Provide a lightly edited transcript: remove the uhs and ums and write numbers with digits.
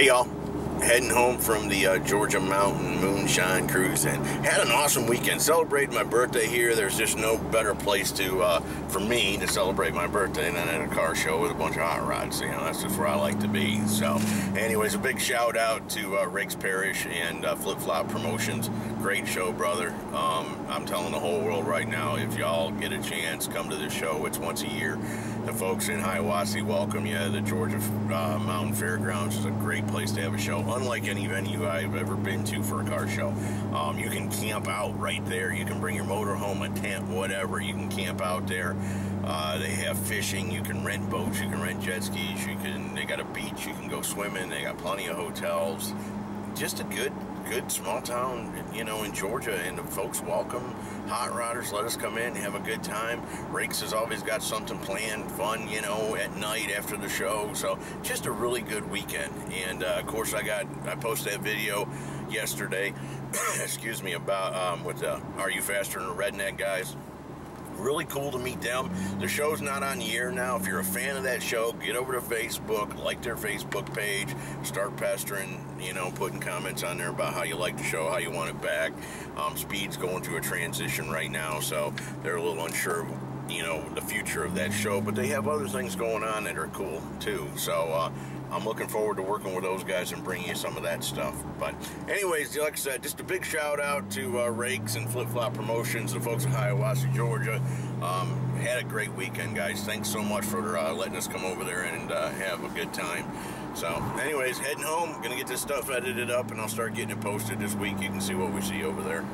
Hey y'all, heading home from the Georgia Mountain Moonshine Cruise, and had an awesome weekend. Celebrated my birthday here. There's just no better place to for me to celebrate my birthday than at a car show with a bunch of hot rods. You know, that's just where I like to be. So, anyways, a big shout out to Rakes Parish and Flip Flop Promotions. Great show, brother. I'm telling the whole world right now, if y'all get a chance, come to this show. It's once a year. The folks in Hiawassee welcome you. The Georgia Mountain Fairgrounds is a great place to have a show, unlike any venue I've ever been to for a car show. You can camp out right there. You can bring your motor home, a tent, whatever. You can camp out there. They have fishing. You can rent boats. You can rent jet skis. You can. They got a beach. You can go swimming. They got plenty of hotels. Just a good small town, you know, in Georgia, and the folks welcome. Hot rodders let us come in and have a good time. Rakes has always got something planned, fun, you know, at night after the show. So just a really good weekend. And of course, I posted that video yesterday. Excuse me, about with the Are You Faster Than a Redneck guys. Really cool to meet them. The show's not on the air now. If you're a fan of that show, get over to Facebook, like their Facebook page, start pestering, you know, putting comments on there about how you like the show, how you want it back. Speed's going through a transition right now, so they're a little unsure of, you know, the future of that show, but they have other things going on that are cool too. So I'm looking forward to working with those guys and bringing you some of that stuff. But anyways, like I said, just a big shout out to Rakes and Flip Flop Promotions, the folks in Hiawassee, Georgia. Had a great weekend, guys. Thanks so much for letting us come over there and have a good time. So anyways, heading home, gonna get this stuff edited up, and I'll start getting it posted this week. You can see what we see over there.